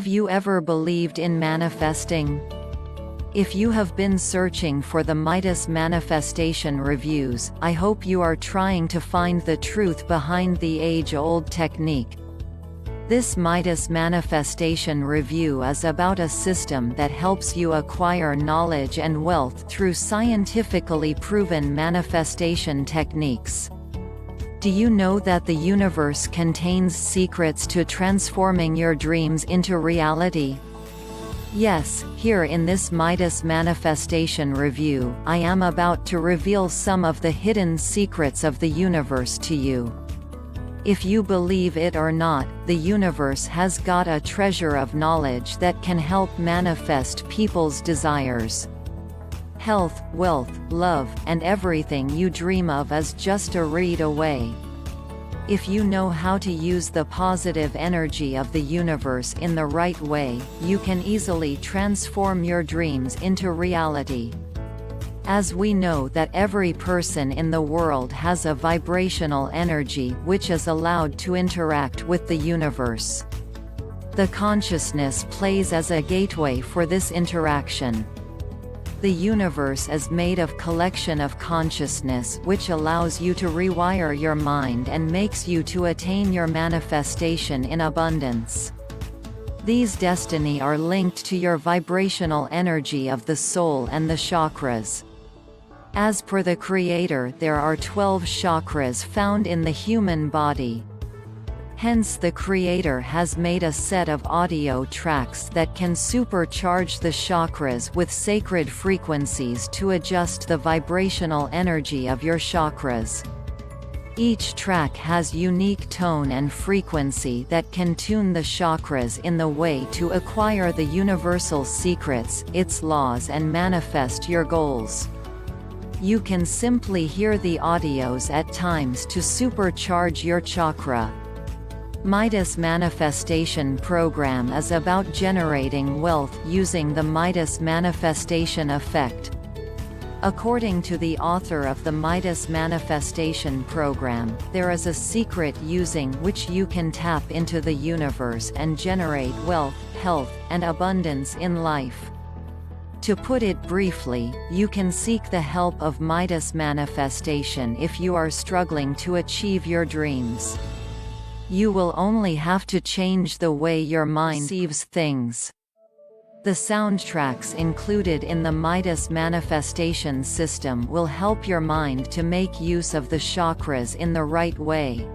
Have you ever believed in manifesting? If you have been searching for the Midas Manifestation reviews, I hope you are trying to find the truth behind the age-old technique. This Midas Manifestation review is about a system that helps you acquire knowledge and wealth through scientifically proven manifestation techniques. Do you know that the universe contains secrets to transforming your dreams into reality? Yes, here in this Midas Manifestation review, I am about to reveal some of the hidden secrets of the universe to you. If you believe it or not, the universe has got a treasure of knowledge that can help manifest people's desires. Health, wealth, love, and everything you dream of is just a read away. If you know how to use the positive energy of the universe in the right way, you can easily transform your dreams into reality. As we know that every person in the world has a vibrational energy which is allowed to interact with the universe. The consciousness plays as a gateway for this interaction. The universe is made of collection of consciousness which allows you to rewire your mind and makes you to attain your manifestation in abundance. These destiny are linked to your vibrational energy of the soul and the chakras. As per the Creator, there are 12 chakras found in the human body. Hence the Creator has made a set of audio tracks that can supercharge the chakras with sacred frequencies to adjust the vibrational energy of your chakras. Each track has unique tone and frequency that can tune the chakras in the way to acquire the universal secrets, its laws, and manifest your goals. You can simply hear the audios at times to supercharge your chakra. Midas Manifestation program is about generating wealth using the Midas Manifestation effect. According to the author of the Midas Manifestation program, there is a secret using which you can tap into the universe and generate wealth, health, and abundance in life. To put it briefly, you can seek the help of Midas Manifestation if you are struggling to achieve your dreams. You will only have to change the way your mind perceives things. The soundtracks included in the Midas Manifestation system will help your mind to make use of the chakras in the right way.